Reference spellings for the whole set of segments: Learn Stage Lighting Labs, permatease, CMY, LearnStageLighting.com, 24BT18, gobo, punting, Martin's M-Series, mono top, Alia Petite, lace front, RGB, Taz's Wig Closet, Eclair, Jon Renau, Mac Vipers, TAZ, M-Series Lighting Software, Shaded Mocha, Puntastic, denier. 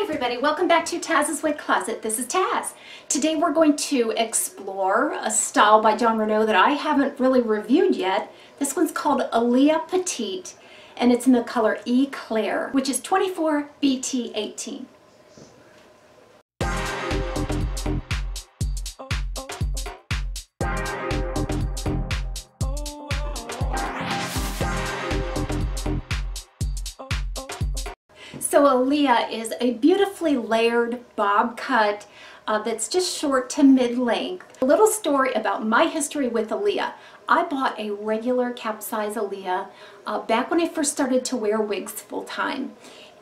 Hi everybody, welcome back to Taz's Wig Closet. This is Taz. Today we're going to explore a style by Jon Renau that I haven't really reviewed yet. This one's called Alia Petite and it's in the color Eclair, which is 24BT18. So Alia is a beautifully layered bob cut that's just short to mid-length. A little story about my history with Alia. I bought a regular cap-size Alia back when I first started to wear wigs full-time.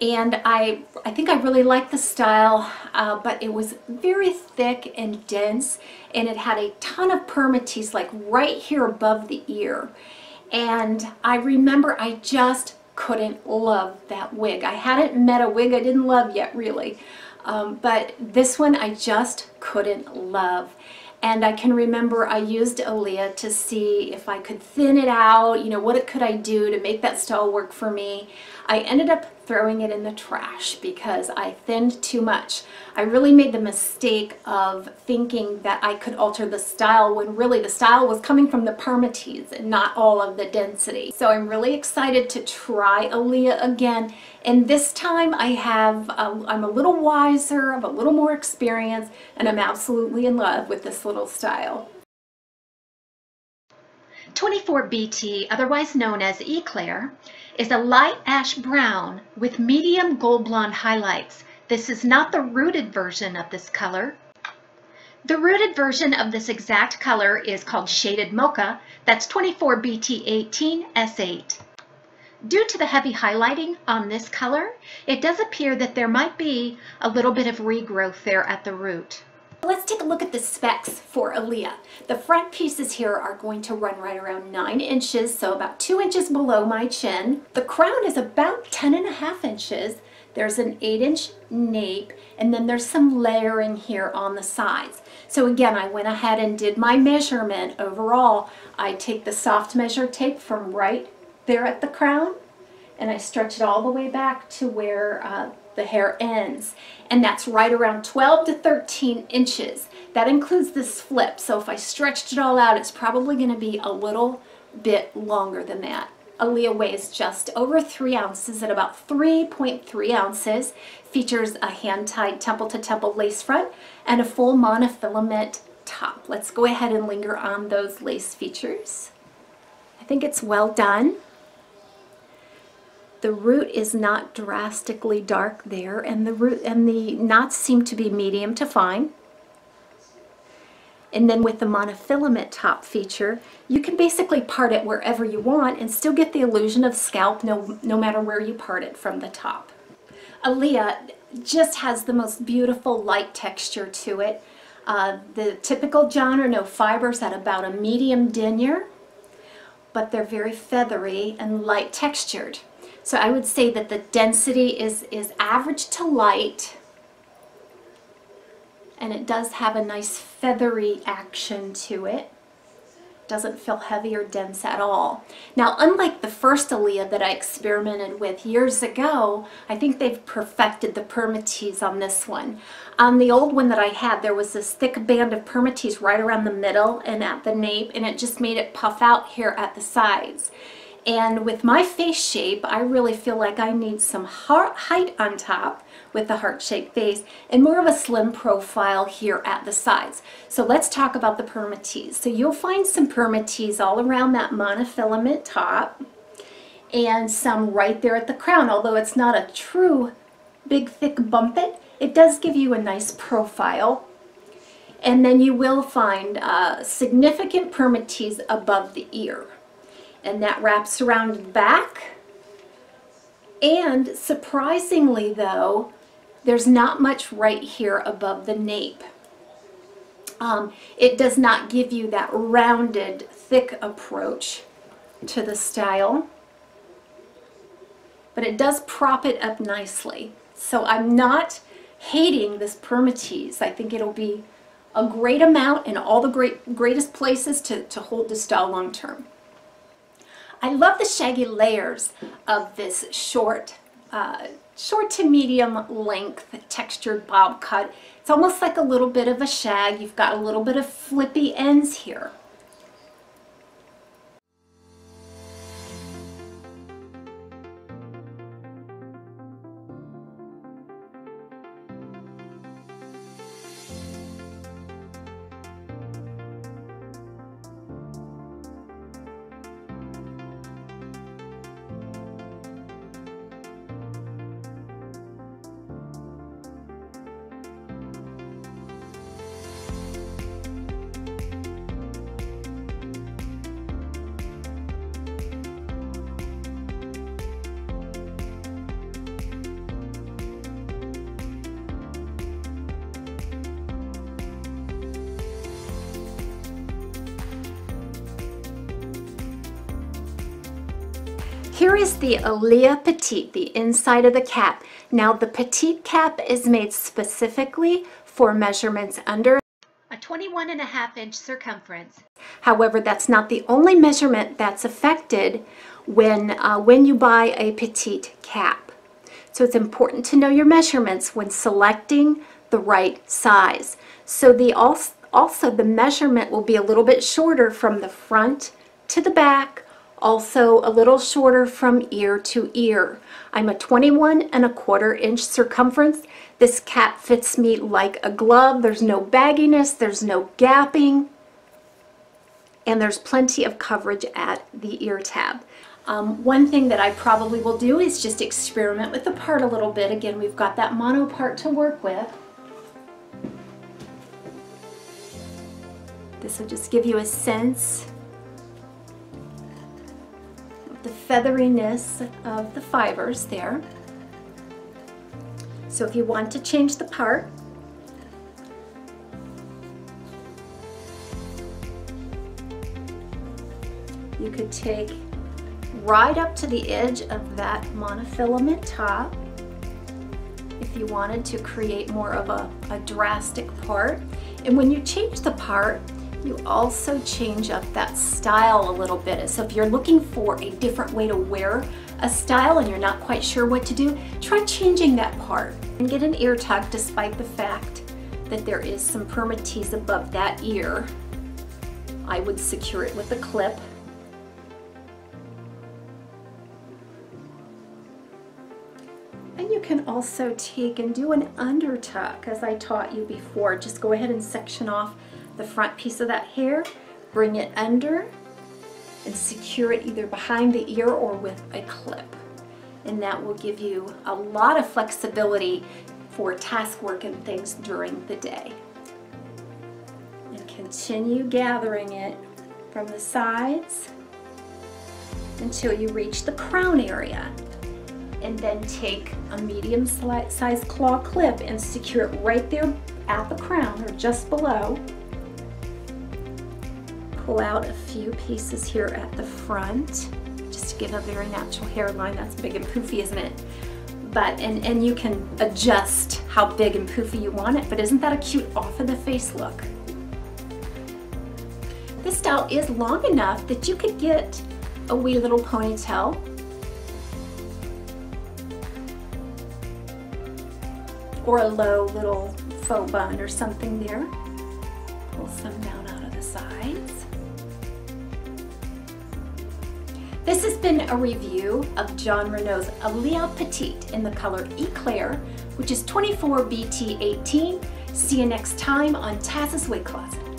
And I think I really liked the style, but it was very thick and dense, and it had a ton of permatease like right here above the ear. And I remember I just couldn't love that wig. I hadn't met a wig I didn't love yet, really, but this one I just couldn't love. And I can remember I used Alia to see if I could thin it out, you know, what could I do to make that style work for me. I ended up throwing it in the trash because I thinned too much. I really made the mistake of thinking that I could alter the style when really the style was coming from the permatease and not all of the density. So I'm really excited to try Alia again, and this time I have, I'm a little wiser, I'm a little more experienced, and I'm absolutely in love with this little style. 24BT, otherwise known as Eclair, is a light ash brown with medium gold blonde highlights. This is not the rooted version of this color. The rooted version of this exact color is called Shaded Mocha. That's 24BT18S8. Due to the heavy highlighting on this color, it does appear that there might be a little bit of regrowth there at the root. Let's take a look at the specs for Alia. The front pieces here are going to run right around 9 inches, so about 2 inches below my chin. The crown is about 10.5 inches. There's an 8-inch nape, and then there's some layering here on the sides. So again, I went ahead and did my measurement overall. I take the soft measure tape from right there at the crown, and I stretch it all the way back to where the hair ends, and that's right around 12 to 13 inches. That includes this flip, so if I stretched it all out, it's probably going to be a little bit longer than that. Alia weighs just over 3 ounces at about 3.3 ounces, features a hand-tied temple-to-temple lace front, and a full monofilament top. Let's go ahead and linger on those lace features. I think it's well done. The root is not drastically dark there, and the root and the knots seem to be medium to fine. And then with the monofilament top feature, you can basically part it wherever you want and still get the illusion of scalp no matter where you part it from the top. Alia just has the most beautiful light texture to it. The typical Jon Renau fibers at about a medium denier, but they're very feathery and light textured. So I would say that the density is average to light, and it does have a nice feathery action to it. Doesn't feel heavy or dense at all. Now, unlike the first Alia that I experimented with years ago, I think they've perfected the permatease on this one. On the old one that I had, there was this thick band of permatease right around the middle and at the nape, and it just made it puff out here at the sides. And with my face shape, I really feel like I need some height on top with the heart-shaped face and more of a slim profile here at the sides. So let's talk about the permatease. So you'll find some permatease all around that monofilament top and some right there at the crown. Although it's not a true big thick bumpet, it does give you a nice profile. And then you will find significant permatease above the ear. And that wraps around the back. And surprisingly though, there's not much right here above the nape. It does not give you that rounded, thick approach to the style, but it does prop it up nicely. So I'm not hating this permatease. I think it'll be a great amount in all the greatest places to hold the style long term. I love the shaggy layers of this short to medium length textured bob cut. It's almost like a little bit of a shag. You've got a little bit of flippy ends here. Here is the Alia Petite, the inside of the cap. Now the Petite cap is made specifically for measurements under a 21.5-inch circumference. However, that's not the only measurement that's affected when you buy a Petite cap. So it's important to know your measurements when selecting the right size. So also the measurement will be a little bit shorter from the front to the back. Also a little shorter from ear to ear. I'm a 21.25-inch circumference. This cap fits me like a glove. There's no bagginess, there's no gapping, and there's plenty of coverage at the ear tab. One thing that I probably will do is just experiment with the part a little bit. Again, we've got that mono part to work with. This will just give you a sense the featheriness of the fibers there. So if you want to change the part, you could take right up to the edge of that monofilament top if you wanted to create more of a drastic part. And when you change the part, you also change up that style a little bit. So if you're looking for a different way to wear a style and you're not quite sure what to do, try changing that part and get an ear tuck, despite the fact that there is some permatease above that ear. I would secure it with a clip. And you can also take and do an under tuck, as I taught you before. Just go ahead and section off the front piece of that hair, bring it under, and secure it either behind the ear or with a clip. And that will give you a lot of flexibility for task work and things during the day. And continue gathering it from the sides until you reach the crown area. And then take a medium-sized claw clip and secure it right there at the crown or just below. Pull out a few pieces here at the front just to give a very natural hairline. That's big and poofy, isn't it? And you can adjust how big and poofy you want it, but isn't that a cute off of the face look? This style is long enough that you could get a wee little ponytail or a low little faux bun or something there. Pull some down out of the sides. This has been a review of Jon Renau's Alia Petite in the color Eclair, which is 24BT18. See you next time on Taz's Wig Closet.